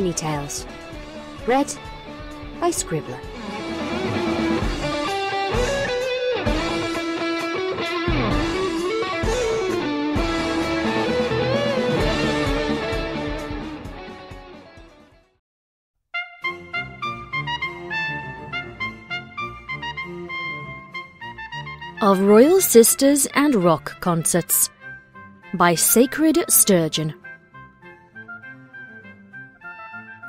Pony Tales. Read by Scribbler. Of Royal Sisters and Rock Concerts by Sacred Sturgeon.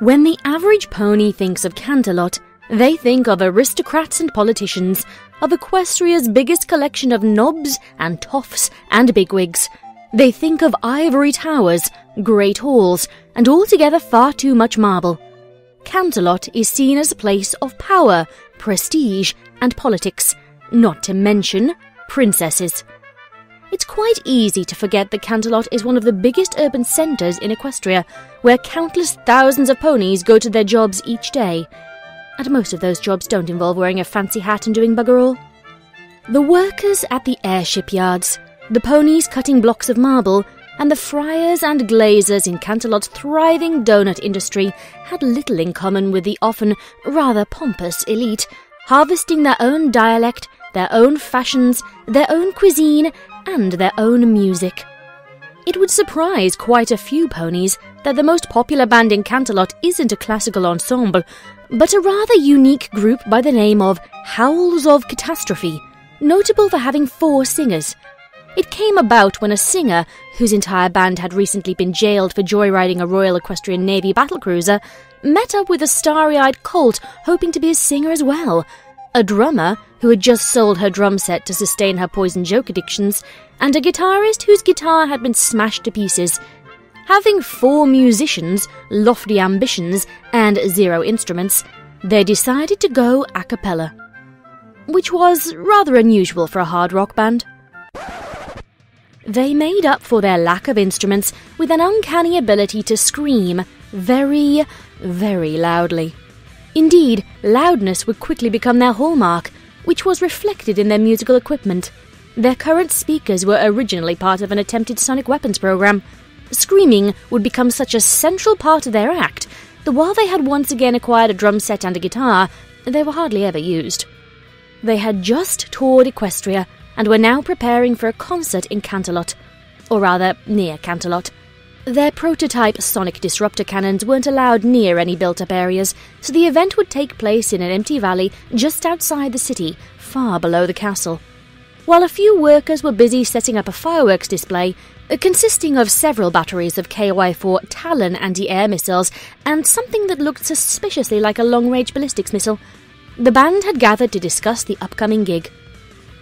When the average pony thinks of Canterlot, they think of aristocrats and politicians, of Equestria's biggest collection of knobs and toffs and bigwigs. They think of ivory towers, great halls, and altogether far too much marble. Canterlot is seen as a place of power, prestige, and politics, not to mention princesses. It's quite easy to forget that Canterlot is one of the biggest urban centres in Equestria, where countless thousands of ponies go to their jobs each day. And most of those jobs don't involve wearing a fancy hat and doing bugger all. The workers at the airship yards, the ponies cutting blocks of marble, and the friars and glaziers in Canterlot's thriving donut industry had little in common with the often rather pompous elite, harvesting their own dialect, their own fashions, their own cuisine, and their own music. It would surprise quite a few ponies that the most popular band in Canterlot isn't a classical ensemble, but a rather unique group by the name of Howls of Catastrophe, notable for having 4 singers. It came about when a singer, whose entire band had recently been jailed for joyriding a Royal Equestrian Navy battlecruiser, met up with a starry-eyed colt hoping to be a singer as well, a drummer who had just sold her drum set to sustain her poison joke addictions, and a guitarist whose guitar had been smashed to pieces. Having 4 musicians, lofty ambitions, and 0 instruments, they decided to go a cappella, which was rather unusual for a hard rock band. They made up for their lack of instruments with an uncanny ability to scream very, very loudly. Indeed, loudness would quickly become their hallmark, which was reflected in their musical equipment. Their current speakers were originally part of an attempted sonic weapons program. Screaming would become such a central part of their act that while they had once again acquired a drum set and a guitar, they were hardly ever used. They had just toured Equestria and were now preparing for a concert in Canterlot, or rather near Canterlot. Their prototype sonic disruptor cannons weren't allowed near any built-up areas, so the event would take place in an empty valley just outside the city, far below the castle. While a few workers were busy setting up a fireworks display, consisting of several batteries of KY-4 Talon anti-air missiles and something that looked suspiciously like a long-range ballistics missile, the band had gathered to discuss the upcoming gig.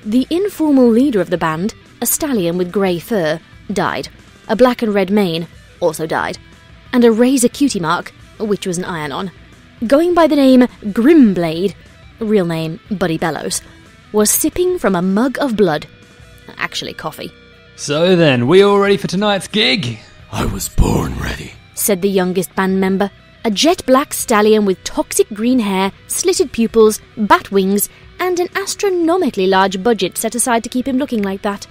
The informal leader of the band, a stallion with grey fur, died. A black and red mane also died, and a razor cutie mark, which was an iron-on, going by the name Grimblade, real name Buddy Bellows, was sipping from a mug of blood, actually coffee. "So then, we all ready for tonight's gig?" "I was born ready," said the youngest band member, a jet-black stallion with toxic green hair, slitted pupils, bat wings, and an astronomically large budget set aside to keep him looking like that.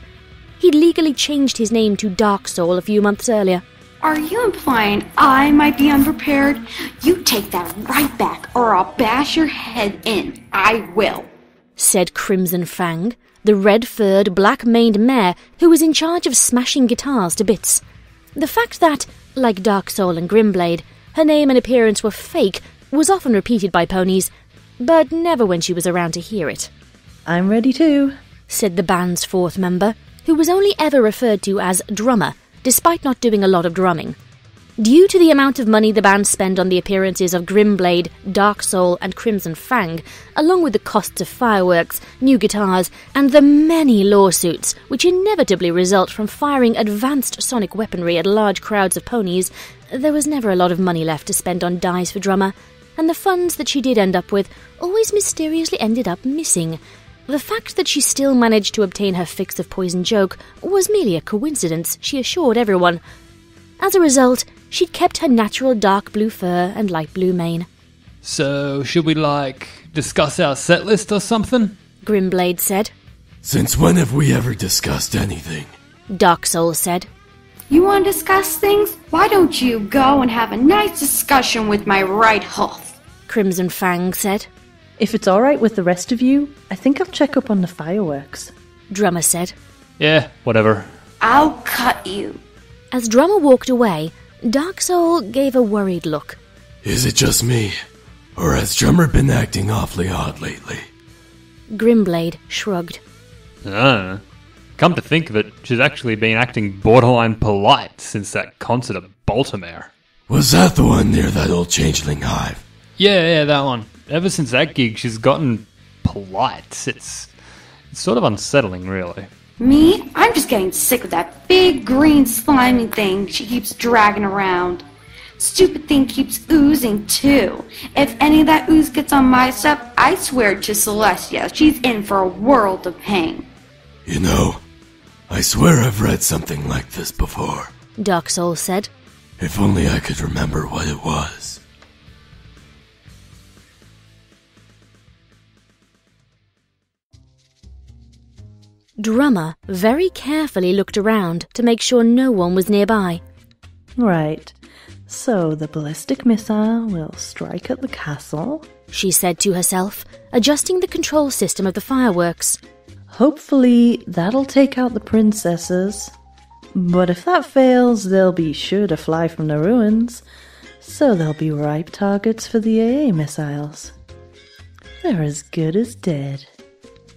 He'd legally changed his name to Dark Soul a few months earlier. "Are you implying I might be unprepared? You take that right back, or I'll bash your head in. I will," said Crimson Fang, the red-furred, black-maned mare who was in charge of smashing guitars to bits. The fact that, like Dark Soul and Grimblade, her name and appearance were fake was often repeated by ponies, but never when she was around to hear it. "I'm ready too," said the band's 4th member, who was only ever referred to as Drummer, despite not doing a lot of drumming. Due to the amount of money the band spent on the appearances of Grimblade, Dark Soul, and Crimson Fang, along with the costs of fireworks, new guitars, and the many lawsuits which inevitably result from firing advanced sonic weaponry at large crowds of ponies, there was never a lot of money left to spend on dyes for Drummer, and the funds that she did end up with always mysteriously ended up missing. The fact that she still managed to obtain her fix of poison joke was merely a coincidence, she assured everyone. As a result, she'd kept her natural dark blue fur and light blue mane. "So, should we, discuss our set list or something?" Grimblade said. "Since when have we ever discussed anything?" Dark Soul said. You want to discuss things? Why don't you go and have a nice discussion with my right hoof? Crimson Fang said. If it's alright with the rest of you, I think I'll check up on the fireworks. Drummer said. Yeah, whatever. I'll cut you. As Drummer walked away, Dark Soul gave a worried look. Is it just me? Or has Drummer been acting awfully odd lately? Grimblade shrugged. Come to think of it, she's actually been acting borderline polite since that concert at Baltimore. Was that the one near that old changeling hive? Yeah, that one. Ever since that gig, she's gotten polite. It's sort of unsettling, really. Me? I'm just getting sick of that big green slimy thing she keeps dragging around. Stupid thing keeps oozing, too. If any of that ooze gets on my stuff, I swear to Celestia, she's in for a world of pain. You know, I swear I've read something like this before, Dark Soul said. If only I could remember what it was. Drummer very carefully looked around to make sure no one was nearby. Right, so the ballistic missile will strike at the castle, she said to herself, adjusting the control system of the fireworks. Hopefully, that'll take out the princesses. But if that fails, they'll be sure to fly from the ruins, so they'll be ripe targets for the AA missiles. They're as good as dead.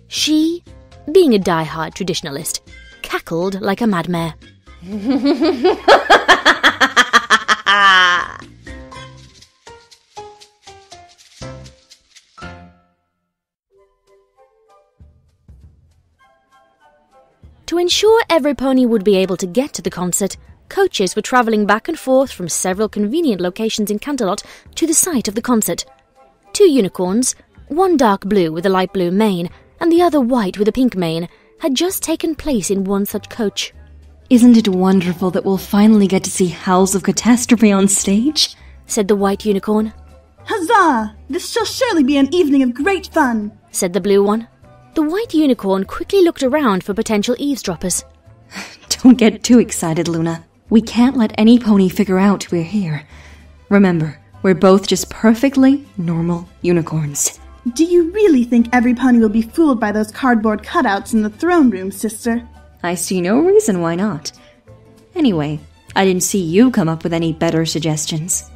She, being a die-hard traditionalist, cackled like a mad mare. To ensure every pony would be able to get to the concert, coaches were travelling back and forth from several convenient locations in Canterlot to the site of the concert. Two unicorns, one dark blue with a light blue mane and the other white with a pink mane, had just taken place in one such coach. Isn't it wonderful that we'll finally get to see Howls of Catastrophe on stage? Said the white unicorn. Huzzah! This shall surely be an evening of great fun, said the blue one. The white unicorn quickly looked around for potential eavesdroppers. Don't get too excited, Luna. We can't let any pony figure out we're here. Remember, we're both just perfectly normal unicorns. Do you really think every pony will be fooled by those cardboard cutouts in the throne room, sister? I see no reason why not. Anyway, I didn't see you come up with any better suggestions.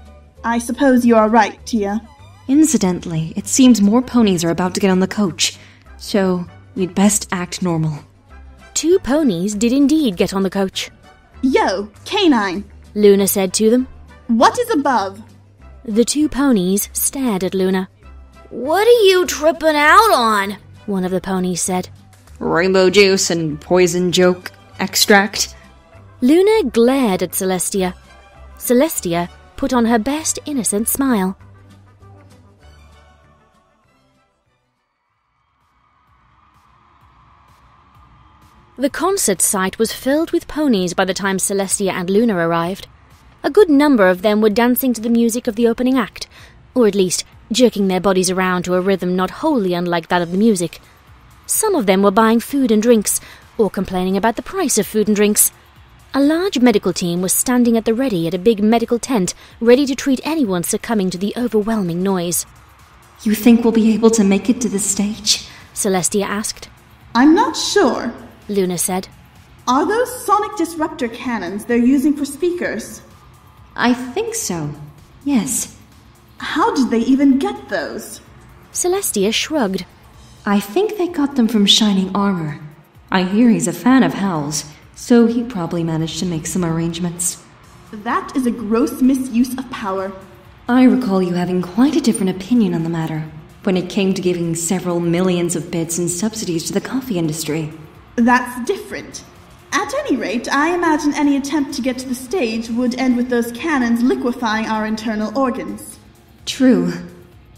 I suppose you are right, Tia. Incidentally, it seems more ponies are about to get on the coach. So, we'd best act normal. Two ponies did indeed get on the coach. Yo, canine, Luna said to them. What is above? The two ponies stared at Luna. What are you tripping out on? One of the ponies said. Rainbow juice and poison joke extract. Luna glared at Celestia. Celestia put on her best innocent smile. The concert site was filled with ponies by the time Celestia and Luna arrived. A good number of them were dancing to the music of the opening act, or at least jerking their bodies around to a rhythm not wholly unlike that of the music. Some of them were buying food and drinks, or complaining about the price of food and drinks. A large medical team was standing at the ready at a big medical tent, ready to treat anyone succumbing to the overwhelming noise. You think we'll be able to make it to the stage? Celestia asked. I'm not sure, Luna said. Are those sonic disruptor cannons they're using for speakers? I think so, yes. How did they even get those? Celestia shrugged. I think they got them from Shining Armor. I hear he's a fan of Howls, so he probably managed to make some arrangements. That is a gross misuse of power. I recall you having quite a different opinion on the matter, when it came to giving several millions of bits in subsidies to the coffee industry. That's different. At any rate, I imagine any attempt to get to the stage would end with those cannons liquefying our internal organs. True,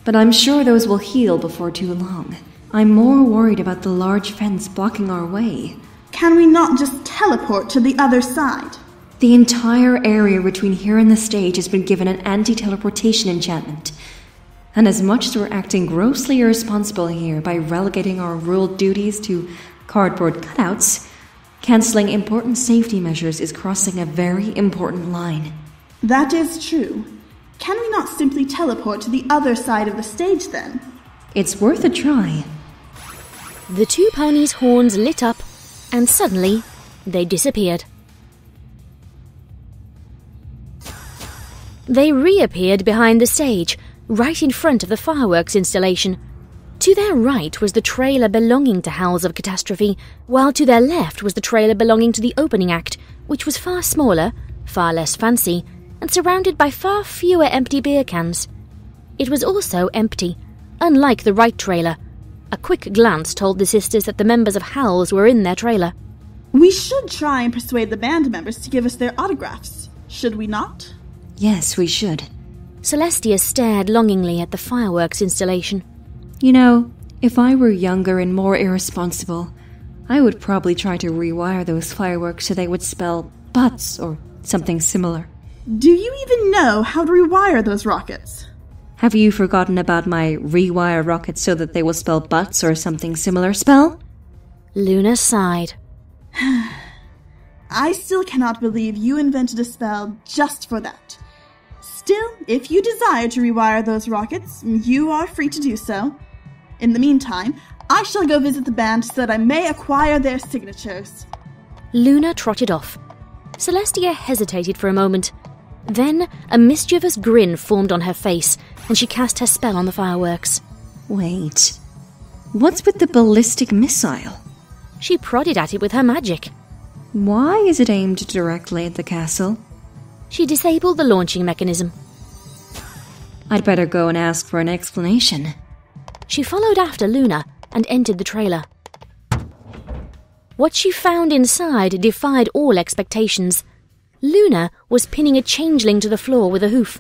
but I'm sure those will heal before too long. I'm more worried about the large fence blocking our way. Can we not just teleport to the other side? The entire area between here and the stage has been given an anti-teleportation enchantment. And as much as we're acting grossly irresponsible here by relegating our rural duties to cardboard cutouts, Canceling important safety measures is crossing a very important line. That is true. Can we not simply teleport to the other side of the stage, then? It's worth a try. The two ponies' horns lit up, and suddenly, they disappeared. They reappeared behind the stage, right in front of the fireworks installation. To their right was the trailer belonging to Howls of Catastrophe, while to their left was the trailer belonging to the opening act, which was far smaller, far less fancy, and surrounded by far fewer empty beer cans. It was also empty, unlike the right trailer. A quick glance told the sisters that the members of Howls were in their trailer. We should try and persuade the band members to give us their autographs, should we not? Yes, we should. Celestia stared longingly at the fireworks installation. You know, if I were younger and more irresponsible, I would probably try to rewire those fireworks so they would spell butts or something similar. Do you even know how to rewire those rockets? Have you forgotten about my rewire rockets so that they will spell butts or something similar spell? Luna sighed. I still cannot believe you invented a spell just for that. Still, if you desire to rewire those rockets, you are free to do so. In the meantime, I shall go visit the band so that I may acquire their signatures. Luna trotted off. Celestia hesitated for a moment. Then, a mischievous grin formed on her face, and she cast her spell on the fireworks. Wait, what's with the ballistic missile? She prodded at it with her magic. Why is it aimed directly at the castle? She disabled the launching mechanism. I'd better go and ask for an explanation. She followed after Luna and entered the trailer. What she found inside defied all expectations. Luna was pinning a changeling to the floor with a hoof.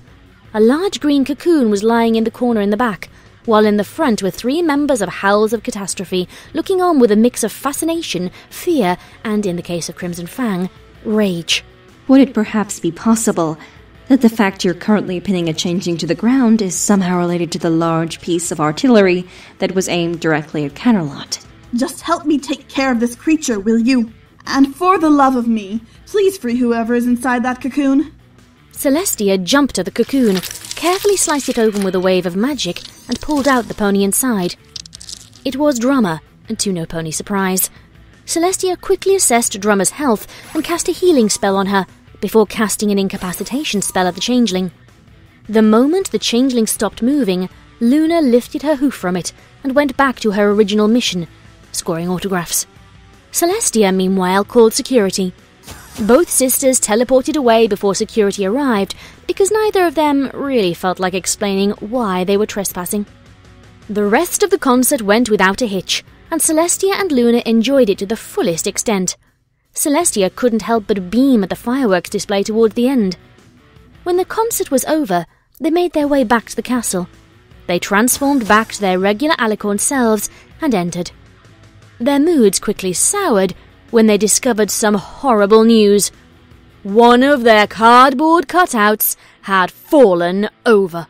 A large green cocoon was lying in the corner in the back, while in the front were three members of Howls of Catastrophe, looking on with a mix of fascination, fear, and, in the case of Crimson Fang, rage. Would it perhaps be possible that the fact you're currently pinning a changeling to the ground is somehow related to the large piece of artillery that was aimed directly at Canterlot? Just help me take care of this creature, will you? And for the love of me, please free whoever is inside that cocoon. Celestia jumped at the cocoon, carefully sliced it open with a wave of magic, and pulled out the pony inside. It was Drummer, and to no pony's surprise. Celestia quickly assessed Drummer's health and cast a healing spell on her, before casting an incapacitation spell at the changeling. The moment the changeling stopped moving, Luna lifted her hoof from it and went back to her original mission, scoring autographs. Celestia, meanwhile, called security. Both sisters teleported away before security arrived because neither of them really felt like explaining why they were trespassing. The rest of the concert went without a hitch, and Celestia and Luna enjoyed it to the fullest extent. Celestia couldn't help but beam at the fireworks display towards the end. When the concert was over, they made their way back to the castle. They transformed back to their regular alicorn selves and entered. Their moods quickly soured when they discovered some horrible news. One of their cardboard cutouts had fallen over.